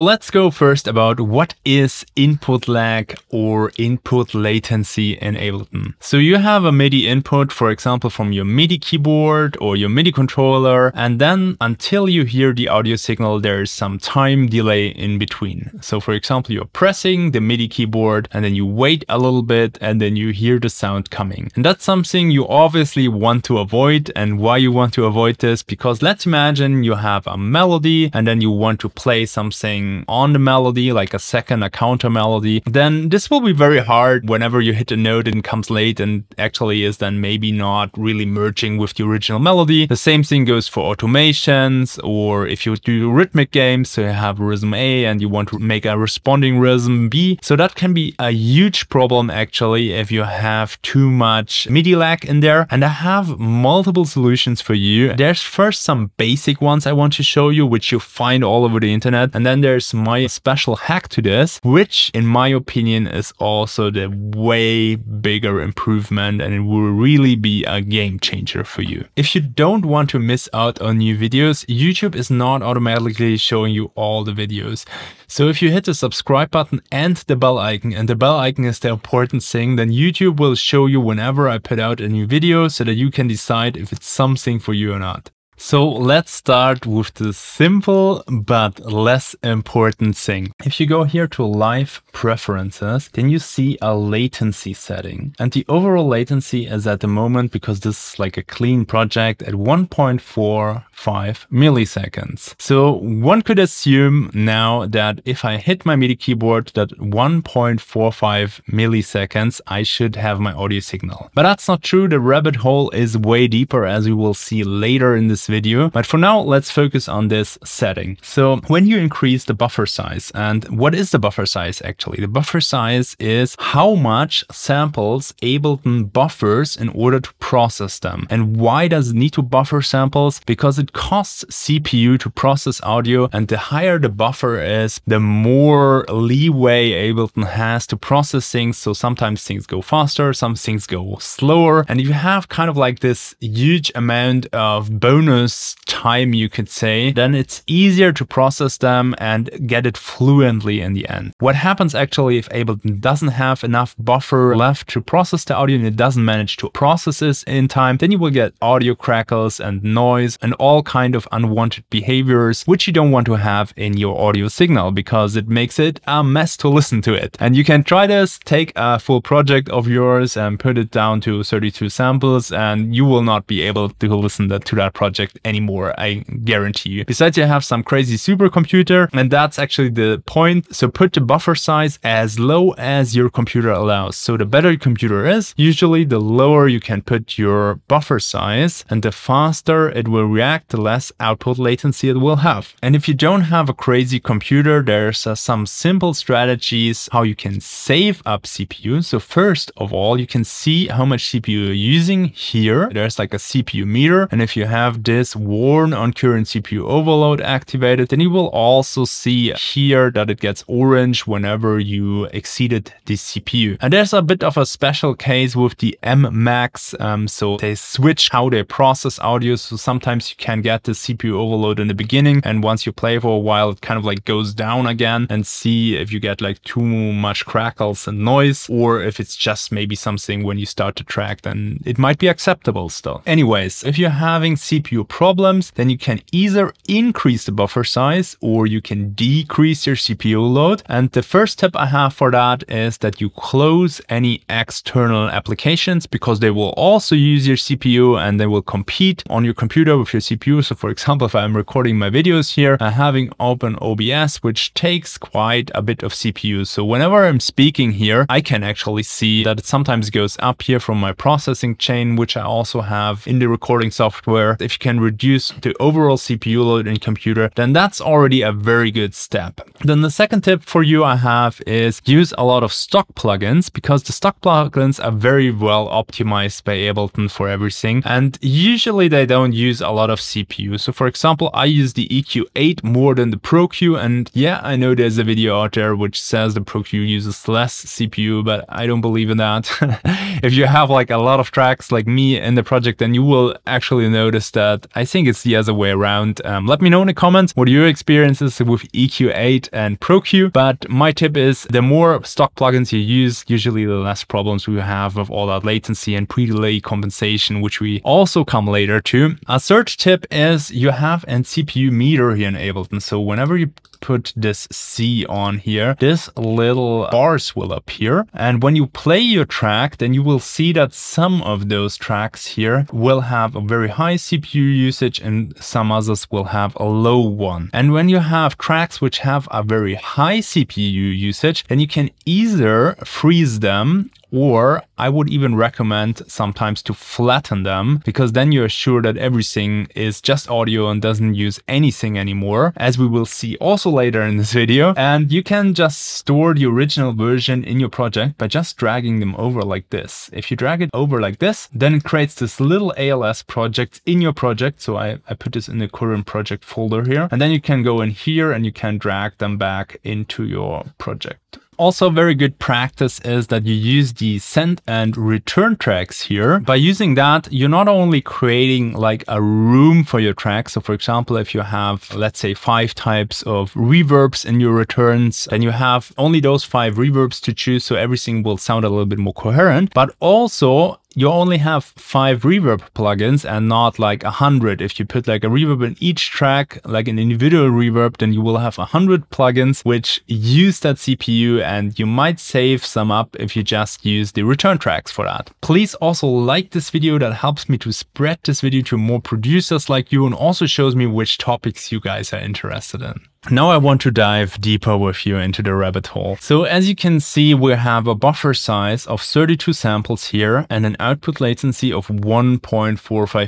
Let's go first about what is input lag or input latency in Ableton. So you have a MIDI input, for example, from your MIDI keyboard or your MIDI controller, and then until you hear the audio signal, there is some time delay in between. So for example, you're pressing the MIDI keyboard and then you wait a little bit and then you hear the sound coming. And that's something you obviously want to avoid. And why you want to avoid this? Because let's imagine you have a melody and then you want to play something on the melody, like a second, a counter melody, then this will be very hard whenever you hit a note and comes late and actually is then maybe not really merging with the original melody. The same thing goes for automations, or if you do rhythmic games, so you have rhythm A and you want to make a responding rhythm B. So that can be a huge problem actually if you have too much MIDI lag in there. And I have multiple solutions for you. There's first some basic ones I want to show you, which you find all over the internet. And then there's my special hack to this, which in my opinion is also the way bigger improvement, and it will really be a game changer for you. If you don't want to miss out on new videos, YouTube is not automatically showing you all the videos. So if you hit the subscribe button and the bell icon, and the bell icon is the important thing, then YouTube will show you whenever I put out a new video so that you can decide if it's something for you or not. So let's start with the simple but less important thing. If you go here to Live Preferences, then you see a latency setting. And the overall latency is at the moment, because this is like a clean project, at 1.45 milliseconds. So one could assume now that if I hit my MIDI keyboard, that 1.45 milliseconds, I should have my audio signal. But that's not true. The rabbit hole is way deeper, as we will see later in this video, but for now let's focus on this setting. So when you increase the buffer size, and what is the buffer size actually? The buffer size is how much samples Ableton buffers in order to process them. And why does it need to buffer samples? Because it costs CPU to process audio, and the higher the buffer is, the more leeway Ableton has to process things. So sometimes things go faster, some things go slower, and you have kind of like this huge amount of bonus time, you could say, then it's easier to process them and get it fluently in the end. What happens actually if Ableton doesn't have enough buffer left to process the audio and it doesn't manage to process this in time, then you will get audio crackles and noise and all kind of unwanted behaviors, which you don't want to have in your audio signal, because it makes it a mess to listen to it. And you can try this, take a full project of yours and put it down to 32 samples, and you will not be able to listen to that project anymore, I guarantee you. Besides, you have some crazy supercomputer, and that's actually the point. So put the buffer size as low as your computer allows. So the better your computer is, usually the lower you can put your buffer size, and the faster it will react, the less output latency it will have. And if you don't have a crazy computer, there's some simple strategies how you can save up CPU. So first of all, you can see how much CPU you're using here. There's like a CPU meter, and if you have this warn on current CPU overload activated, then you will also see here that it gets orange whenever you exceeded the CPU. And there's a bit of a special case with the MMax. So they switch how they process audio. So sometimes you can get the CPU overload in the beginning, and once you play for a while, it kind of like goes down again, and see if you get like too much crackles and noise, or if it's just maybe something when you start the track, then it might be acceptable still. Anyways, if you're having CPU problems, then you can either increase the buffer size or you can decrease your CPU load. And the first tip I have for that is that you close any external applications, because they will also use your CPU and they will compete on your computer with your CPU. So for example, if I'm recording my videos here, I'm having open OBS, which takes quite a bit of CPU. So whenever I'm speaking here, I can actually see that it sometimes goes up here from my processing chain, which I also have in the recording software. If you can reduce the overall CPU load in computer, then that's already a very good step. Then the second tip for you I have is use a lot of stock plugins, because the stock plugins are very well optimized by Ableton for everything. And usually they don't use a lot of CPU. So for example, I use the EQ8 more than the ProQ. And yeah, I know there's a video out there which says the ProQ uses less CPU, but I don't believe in that. If you have like a lot of tracks like me in the project, then you will actually notice that I think it's the other way around. Let me know in the comments what your experience is with EQ8. EQ8 and ProQ. But my tip is the more stock plugins you use, usually the less problems we have with all that latency and pre-delay compensation, which we also come later to. A third tip is you have a CPU meter here in Ableton. So whenever you put this C on here, this little bars will appear. And when you play your track, then you will see that some of those tracks here will have a very high CPU usage and some others will have a low one. And when you have tracks which have a very high CPU usage, then you can either freeze them, or I would even recommend sometimes to flatten them, because then you're sure that everything is just audio and doesn't use anything anymore, as we will see also later in this video. And you can just store the original version in your project by just dragging them over like this. If you drag it over like this, then it creates this little ALS project in your project. So I put this in the current project folder here, and then you can go in here and you can drag them back into your project. Also, very good practice is that you use the send and return tracks here. By using that, you're not only creating like a room for your track. So for example, if you have, let's say, 5 types of reverbs in your returns, then you have only those 5 reverbs to choose. So everything will sound a little bit more coherent, but also you only have 5 reverb plugins and not like 100. If you put like a reverb in each track, like an individual reverb, then you will have 100 plugins which use that CPU, and you might save some up if you just use the return tracks for that. Please also like this video. That helps me to spread this video to more producers like you, and also shows me which topics you guys are interested in. Now I want to dive deeper with you into the rabbit hole. So as you can see, we have a buffer size of 32 samples here and an output latency of 1.45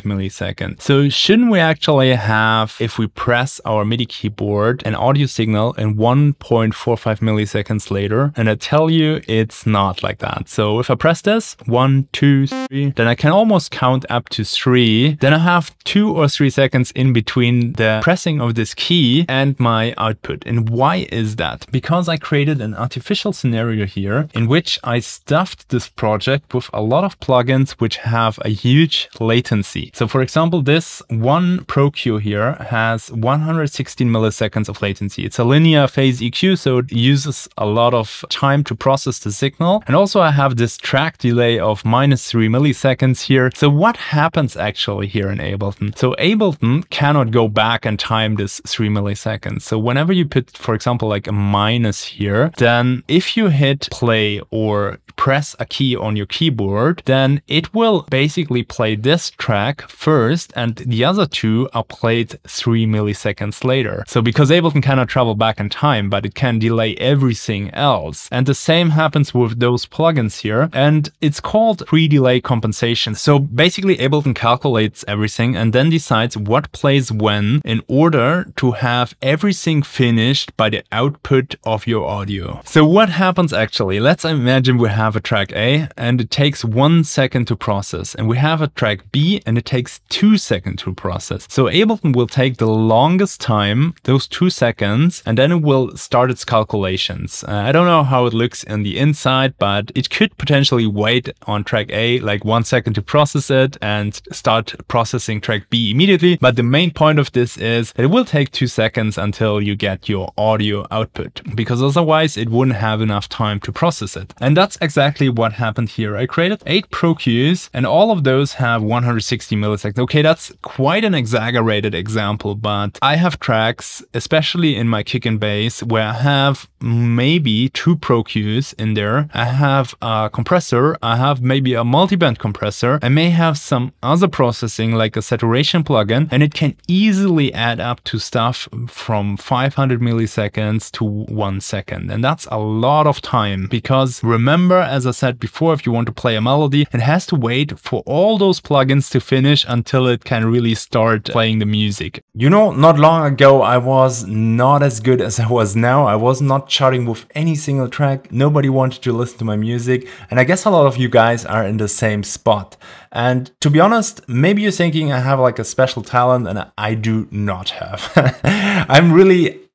milliseconds. So shouldn't we actually have, if we press our MIDI keyboard, an audio signal and 1.45 milliseconds later? And I tell you, it's not like that. So if I press this, 1, 2, 3, then I can almost count up to 3. Then I have 2 or 3 seconds in between the pressing of this key and my output. And why is that? Because I created an artificial scenario here in which I stuffed this project with a lot of plugins which have a huge latency. So for example, this one ProQ here has 116 milliseconds of latency. It's a linear phase EQ, so it uses a lot of time to process the signal. And also I have this track delay of -3 milliseconds here. So what happens actually here in Ableton? So Ableton cannot go back and time this 3 milliseconds. So whenever you put, for example, like a minus here, then if you hit play or press a key on your keyboard, then it will basically play this track first, and the other 2 are played 3 milliseconds later. So because Ableton cannot travel back in time, but it can delay everything else. And the same happens with those plugins here, and it's called pre-delay compensation. So basically Ableton calculates everything and then decides what plays when in order to have everything finished by the output of your audio. So what happens actually? Let's imagine we have a track A and it takes 1 second to process, and we have a track B and it takes 2 seconds to process. So Ableton will take the longest time, those 2 seconds, and then it will start its calculations. I don't know how it looks on the inside, but it could potentially wait on track A like 1 second to process it and start processing track B immediately. But the main point of this is that it will take 2 seconds until you get your audio output, because otherwise it wouldn't have enough time to process it. And that's exactly what happened here. I created 8 ProQs and all of those have 160 milliseconds. Okay, that's quite an exaggerated example, but I have tracks, especially in my kick and bass, where I have maybe 2 ProQs in there. I have a compressor, I have maybe a multiband compressor, I may have some other processing like a saturation plugin, and it can easily add up to stuff from 500 milliseconds to 1 second. And that's a lot of time, because remember, as I said before, if you want to play a melody, it has to wait for all those plugins to finish until it can really start playing the music. You know, not long ago, I was not as good as I was now. I was not charting with any single track. Nobody wanted to listen to my music. And I guess a lot of you guys are in the same spot. And to be honest, maybe you're thinking I have like a special talent, and I do not have.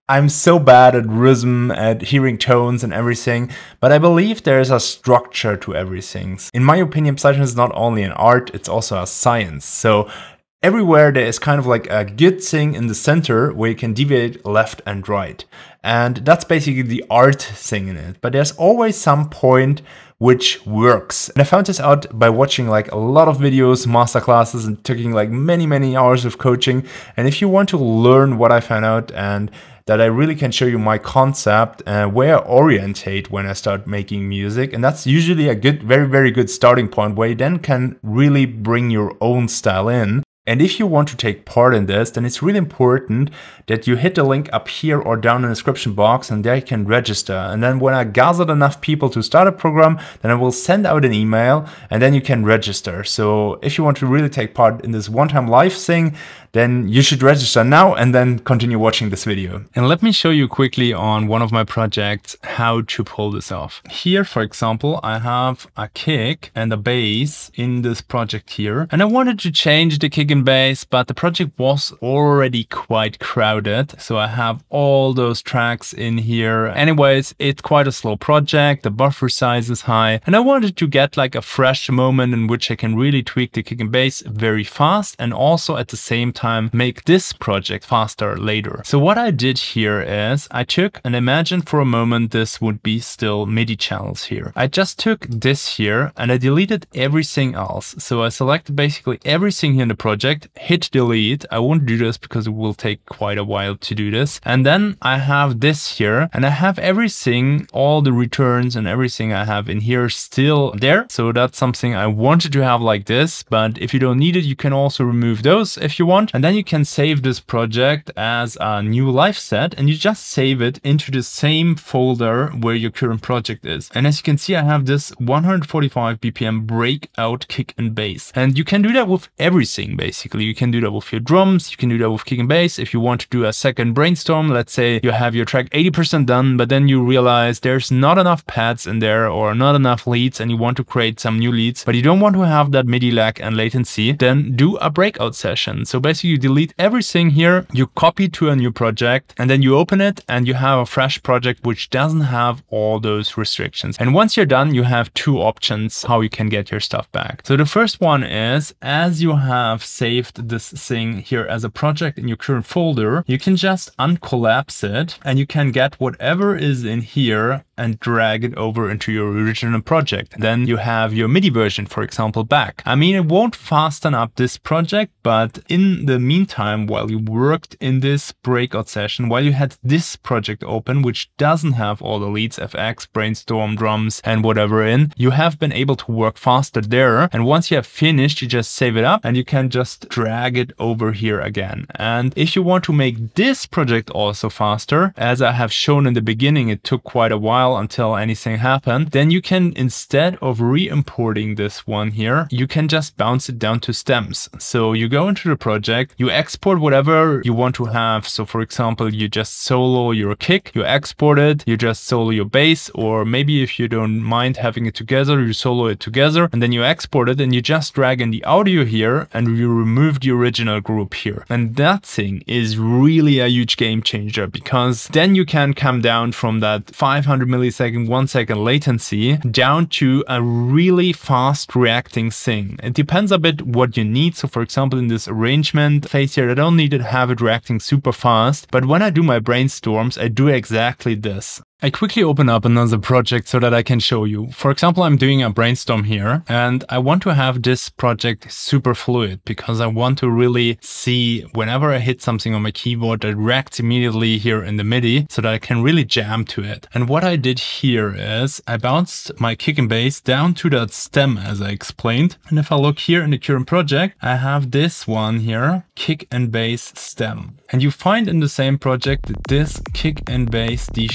I'm so bad at rhythm, at hearing tones and everything, but I believe there is a structure to everything. In my opinion, percussion is not only an art, it's also a science. So everywhere there is kind of like a good thing in the center where you can deviate left and right. And that's basically the art thing in it. But there's always some point which works. And I found this out by watching like a lot of videos, masterclasses, and taking like many hours of coaching. And if you want to learn what I found out and that I really can show you my concept where I orientate when I start making music. And that's usually a good, very good starting point where you then can really bring your own style in. And if you want to take part in this, then it's really important that you hit the link up here or down in the description box, and there you can register. And then when I gathered enough people to start a program, then I will send out an email and then you can register. So if you want to really take part in this one-time live thing, then you should register now and then continue watching this video. And let me show you quickly on one of my projects how to pull this off. Here, for example, I have a kick and a bass in this project here, and I wanted to change the kick and bass, but the project was already quite crowded, so I have all those tracks in here. Anyways, it's quite a slow project, the buffer size is high, and I wanted to get like a fresh moment in which I can really tweak the kick and bass very fast, and also at the same time make this project faster later. So what I did here is I took and imagined for a moment this would be still MIDI channels here. I just took this here and I deleted everything else. So I selected basically everything here in the project, hit delete. I won't do this because it will take quite a while to do this. And then I have this here and I have everything, all the returns and everything I have in here still there. So that's something I wanted to have like this, but if you don't need it, you can also remove those if you want. And then you can save this project as a new live set, and you just save it into the same folder where your current project is. And as you can see, I have this 145 BPM breakout kick and bass. And you can do that with everything, basically. You can do that with your drums, you can do that with kick and bass. If you want to do a second brainstorm, let's say you have your track 80% done, but then you realize there's not enough pads in there or not enough leads, and you want to create some new leads, but you don't want to have that MIDI lag and latency, then do a breakout session. So basically, you delete everything here, you copy to a new project, and then you open it and you have a fresh project which doesn't have all those restrictions. And once you're done, you have two options how you can get your stuff back. So the first one is, as you have saved this thing here as a project in your current folder, you can just uncollapse it and you can get whatever is in here and drag it over into your original project. Then you have your MIDI version, for example, back. I mean, it won't fasten up this project, but in the meantime, while you worked in this breakout session, while you had this project open, which doesn't have all the leads, FX, brainstorm, drums, and whatever in, you have been able to work faster there. And once you have finished, you just save it up and you can just drag it over here again. And if you want to make this project also faster, as I have shown in the beginning, it took quite a while until anything happened, then you can, instead of re-importing this one here, you can just bounce it down to stems. So you go into the project, you export whatever you want to have. So for example, you just solo your kick, you export it, you just solo your bass, or maybe if you don't mind having it together, you solo it together, and then you export it and you just drag in the audio here and you remove the original group here. And that thing is really a huge game changer, because then you can come down from that 500 millisecond, 1 second latency down to a really fast reacting thing. It depends a bit what you need. So for example, in this arrangement phase here, I don't need to have it reacting super fast, but when I do my brainstorms, I do exactly this. I quickly open up another project so that I can show you. For example, I'm doing a brainstorm here and I want to have this project super fluid, because I want to really see whenever I hit something on my keyboard that reacts immediately here in the MIDI so that I can really jam to it. And what I did here is I bounced my kick and bass down to that stem as I explained. And if I look here in the current project, I have this one here, kick and bass stem. And you find in the same project this kick and bass D#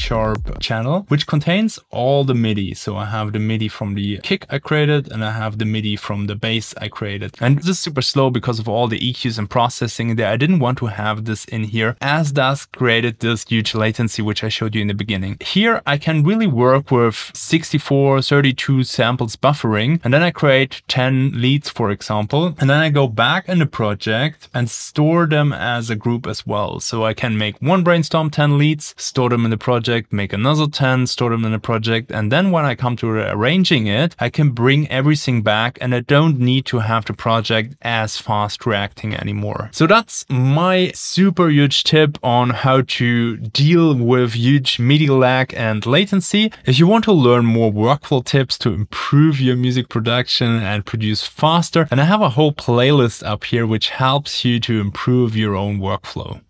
channel, which contains all the MIDI. So I have the MIDI from the kick I created and I have the MIDI from the bass I created. And this is super slow because of all the EQs and processing there. I didn't want to have this in here, as that's created this huge latency, which I showed you in the beginning. Here I can really work with 64, 32 samples buffering, and then I create 10 leads, for example, and then I go back in the project and store them as a group as well. So I can make one brainstorm 10 leads, store them in the project, make another 10, store them in the project. And then when I come to arranging it, I can bring everything back and I don't need to have the project as fast reacting anymore. So that's my super huge tip on how to deal with huge MIDI lag and latency. If you want to learn more workflow tips to improve your music production and produce faster, and I have a whole playlist up here which helps you to improve your own workflow.